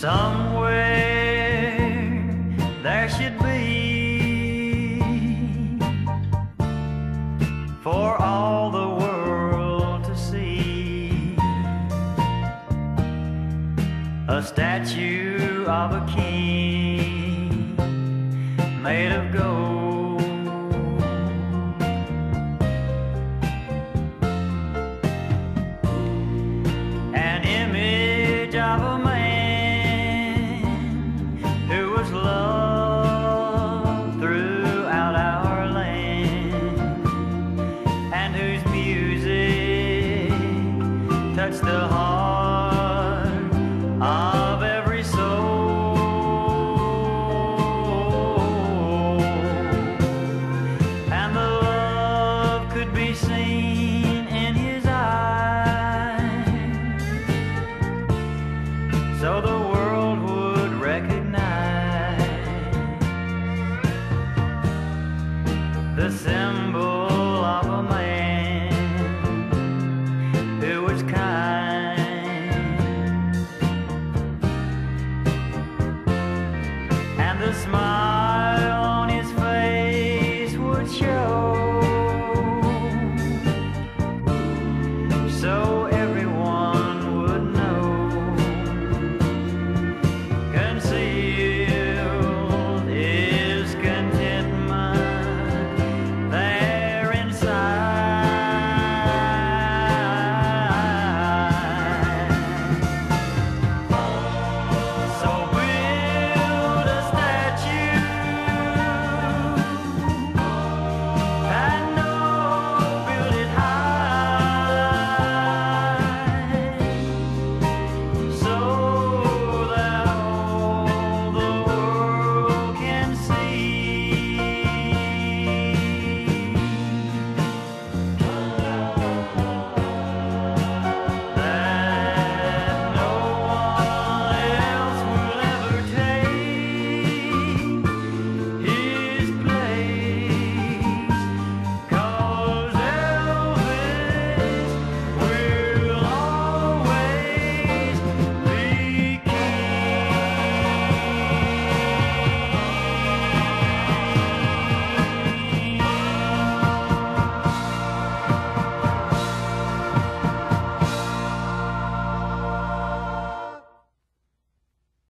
Somewhere there should be for all the world to see a statue of a king made of gold. Touch the heart of every soul, and the love could be seen in his eyes, so the world would recognize the symbol